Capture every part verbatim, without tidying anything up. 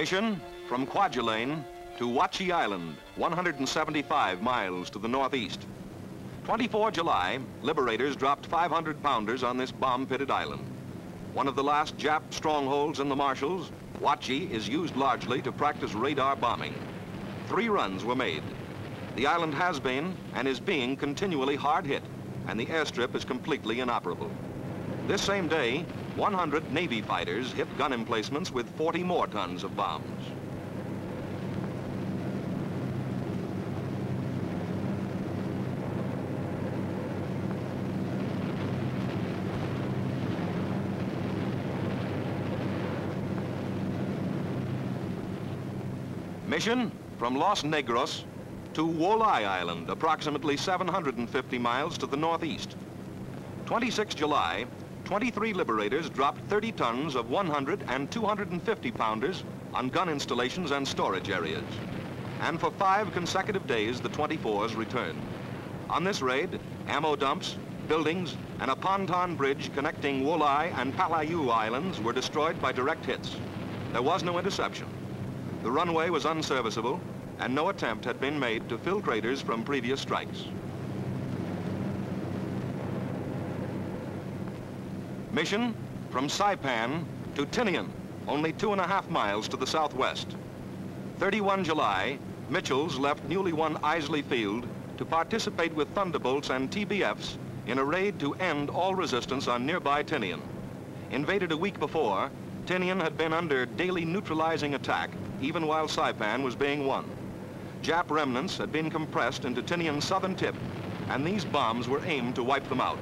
Mission from Kwajalein to Woleai Island, one hundred seventy-five miles to the northeast. the twenty-fourth of July, liberators dropped five hundred pounders on this bomb-pitted island. One of the last Jap strongholds in the Marshalls, Woleai is used largely to practice radar bombing. Three runs were made. The island has been and is being continually hard hit, and the airstrip is completely inoperable. This same day, one hundred Navy fighters hit gun emplacements with forty more tons of bombs. Mission from Los Negros to Woleai Island, approximately seven hundred fifty miles to the northeast. the twenty-sixth of July, twenty-three liberators dropped thirty tons of one hundred and two hundred fifty pounders on gun installations and storage areas. And for five consecutive days, the twenty-fours returned. On this raid, ammo dumps, buildings, and a ponton bridge connecting Woleai and Palayu islands were destroyed by direct hits. There was no interception. The runway was unserviceable, and no attempt had been made to fill craters from previous strikes. Mission from Saipan to Tinian, only two and a half miles to the southwest. the thirty-first of July, Mitchells left newly won Isley Field to participate with Thunderbolts and T B Fs in a raid to end all resistance on nearby Tinian. Invaded a week before, Tinian had been under daily neutralizing attack even while Saipan was being won. Jap remnants had been compressed into Tinian's southern tip, and these bombs were aimed to wipe them out.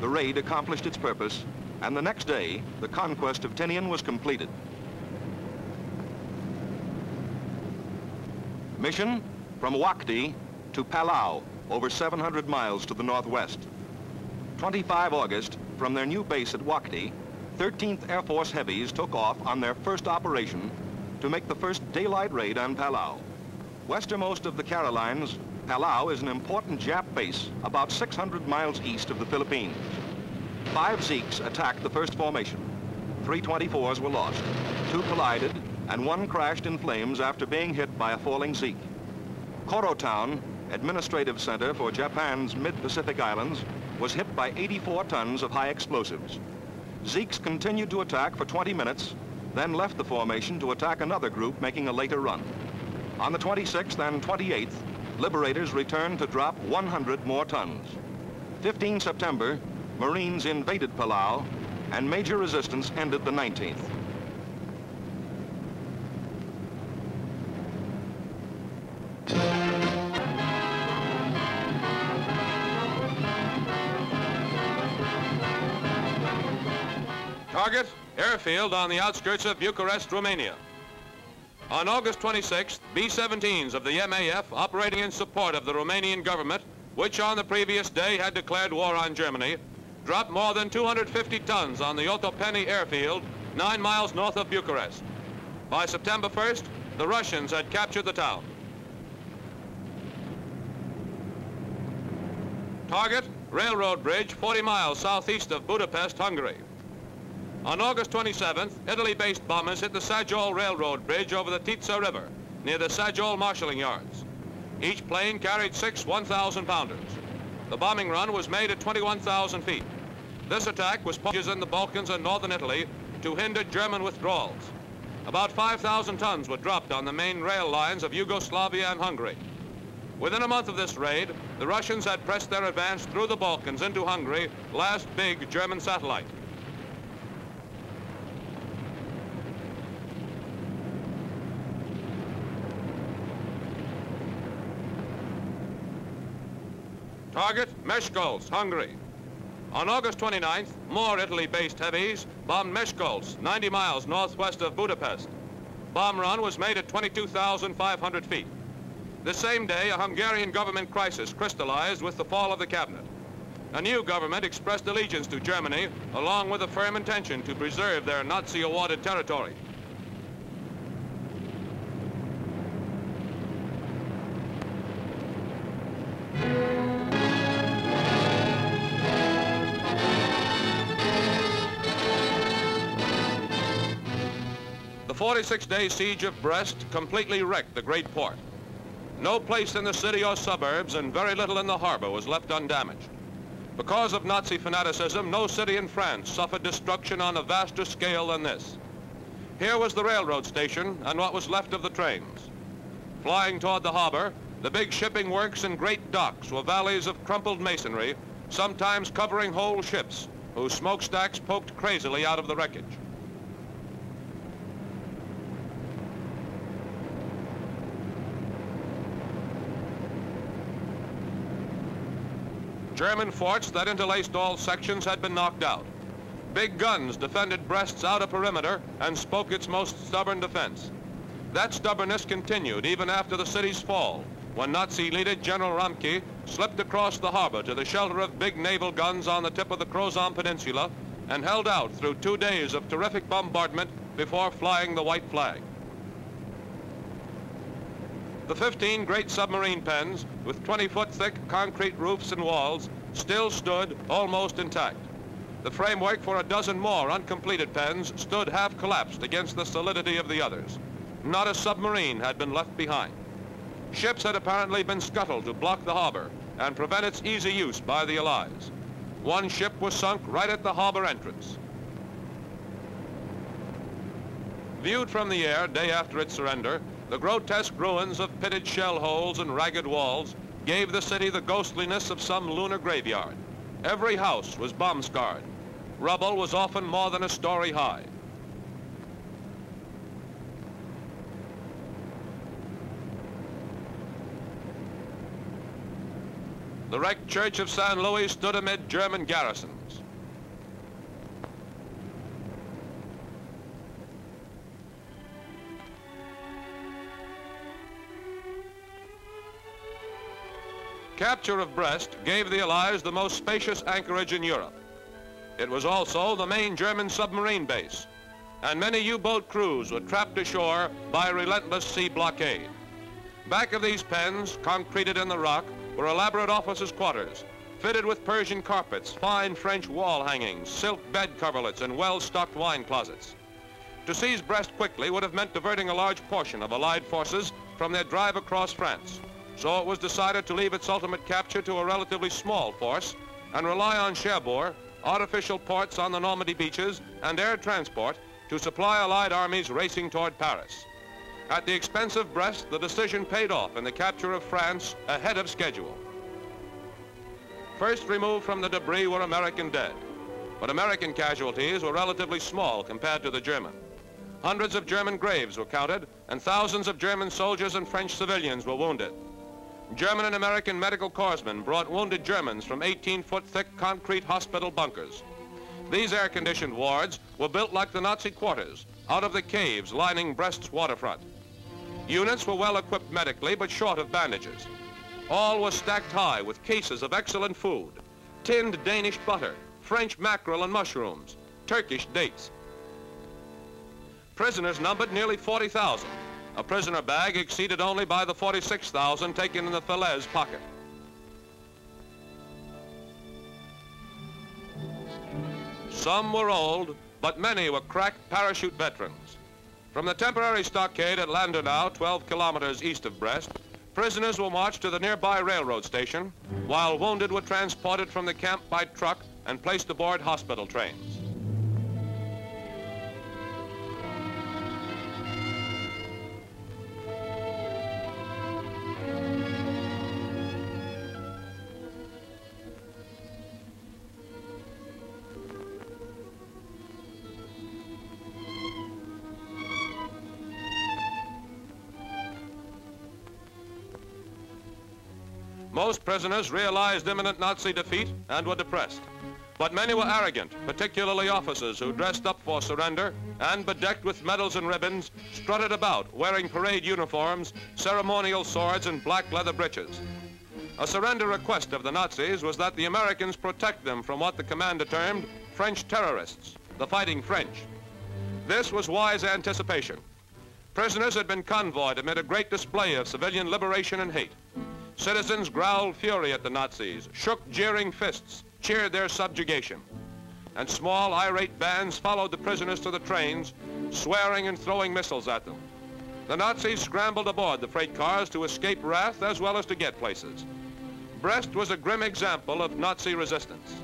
The raid accomplished its purpose, and the next day, the conquest of Tinian was completed. Mission from Wakde to Palau, over seven hundred miles to the northwest. the twenty-fifth of August, from their new base at Wakde, thirteenth Air Force Heavies took off on their first operation to make the first daylight raid on Palau. Westernmost of the Carolines, Palau is an important Jap base about six hundred miles east of the Philippines. Five Zeeks attacked the first formation. Three twenty-fours were lost, two collided, and one crashed in flames after being hit by a falling Zeek. Koro Town, administrative center for Japan's mid-Pacific islands, was hit by eighty-four tons of high explosives. Zeeks continued to attack for twenty minutes, then left the formation to attack another group, making a later run. On the twenty-sixth and twenty-eighth, liberators returned to drop one hundred more tons. the fifteenth of September, Marines invaded Palau, and major resistance ended the nineteenth. Target, airfield on the outskirts of Bucharest, Romania. On August twenty-sixth, B seventeens of the M A F operating in support of the Romanian government, which on the previous day had declared war on Germany, dropped more than two hundred fifty tons on the Otopeni airfield, nine miles north of Bucharest. By September first, the Russians had captured the town. Target, railroad bridge forty miles southeast of Budapest, Hungary. On August twenty-seventh, Italy-based bombers hit the Sajol railroad bridge over the Tisa River, near the Sajol marshalling yards. Each plane carried six one thousand pounders. The bombing run was made at twenty-one thousand feet. This attack was pushed in the Balkans and northern Italy to hinder German withdrawals. About five thousand tons were dropped on the main rail lines of Yugoslavia and Hungary. Within a month of this raid, the Russians had pressed their advance through the Balkans into Hungary, last big German satellite. Target, Miskolc, Hungary. On August twenty-ninth, more Italy-based heavies bombed Miskolc, ninety miles northwest of Budapest. Bomb run was made at twenty-two thousand five hundred feet. The same day, a Hungarian government crisis crystallized with the fall of the cabinet. A new government expressed allegiance to Germany, along with a firm intention to preserve their Nazi-awarded territory. forty-six day siege of Brest completely wrecked the great port. No place in the city or suburbs and very little in the harbor was left undamaged. Because of Nazi fanaticism, no city in France suffered destruction on a vaster scale than this. Here was the railroad station and what was left of the trains. Flying toward the harbor, the big shipping works and great docks were valleys of crumpled masonry, sometimes covering whole ships, whose smokestacks poked crazily out of the wreckage. German forts that interlaced all sections had been knocked out. Big guns defended Brest's outer perimeter and spoke its most stubborn defense. That stubbornness continued even after the city's fall, when Nazi leader General Ramke slipped across the harbor to the shelter of big naval guns on the tip of the Crozon Peninsula and held out through two days of terrific bombardment before flying the white flag. The fifteen great submarine pens, with twenty foot thick concrete roofs and walls, still stood almost intact. The framework for a dozen more uncompleted pens stood half collapsed against the solidity of the others. Not a submarine had been left behind. Ships had apparently been scuttled to block the harbor and prevent its easy use by the Allies. One ship was sunk right at the harbor entrance. Viewed from the air day after its surrender, the grotesque ruins of pitted shell holes and ragged walls gave the city the ghostliness of some lunar graveyard. Every house was bomb-scarred. Rubble was often more than a story high. The wrecked church of San Luis stood amid German garrisons. Capture of Brest gave the Allies the most spacious anchorage in Europe. It was also the main German submarine base, and many U-boat crews were trapped ashore by relentless sea blockade. Back of these pens, concreted in the rock, were elaborate officers' quarters, fitted with Persian carpets, fine French wall hangings, silk bed coverlets, and well-stocked wine closets. To seize Brest quickly would have meant diverting a large portion of Allied forces from their drive across France. So it was decided to leave its ultimate capture to a relatively small force and rely on Cherbourg, artificial ports on the Normandy beaches, and air transport to supply Allied armies racing toward Paris. At the expense of Brest, the decision paid off in the capture of France ahead of schedule. First removed from the debris were American dead, but American casualties were relatively small compared to the German. Hundreds of German graves were counted, and thousands of German soldiers and French civilians were wounded. German and American medical corpsmen brought wounded Germans from eighteen foot thick concrete hospital bunkers. These air-conditioned wards were built like the Nazi quarters, out of the caves lining Brest's waterfront. Units were well equipped medically, but short of bandages. All were stacked high with cases of excellent food: tinned Danish butter, French mackerel and mushrooms, Turkish dates. Prisoners numbered nearly forty thousand. A prisoner bag exceeded only by the forty-six thousand taken in the Falaise pocket. Some were old, but many were cracked parachute veterans. From the temporary stockade at Landernau, twelve kilometers east of Brest, prisoners were marched to the nearby railroad station, while wounded were transported from the camp by truck and placed aboard hospital trains. Most prisoners realized imminent Nazi defeat and were depressed. But many were arrogant, particularly officers who dressed up for surrender and, bedecked with medals and ribbons, strutted about wearing parade uniforms, ceremonial swords, and black leather breeches. A surrender request of the Nazis was that the Americans protect them from what the commander termed French terrorists, the fighting French. This was wise anticipation. Prisoners had been convoyed amid a great display of civilian liberation and hate. Citizens growled fury at the Nazis, shook jeering fists, cheered their subjugation. And small, irate bands followed the prisoners to the trains, swearing and throwing missiles at them. The Nazis scrambled aboard the freight cars to escape wrath as well as to get places. Brest was a grim example of Nazi resistance.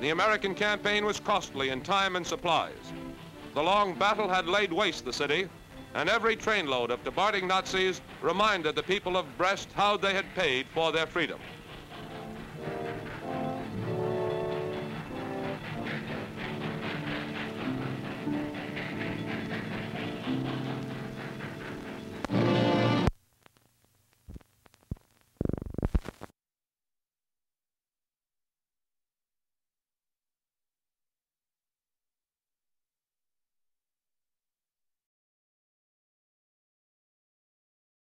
The American campaign was costly in time and supplies. The long battle had laid waste the city, and every trainload of departing Nazis reminded the people of Brest how they had paid for their freedom.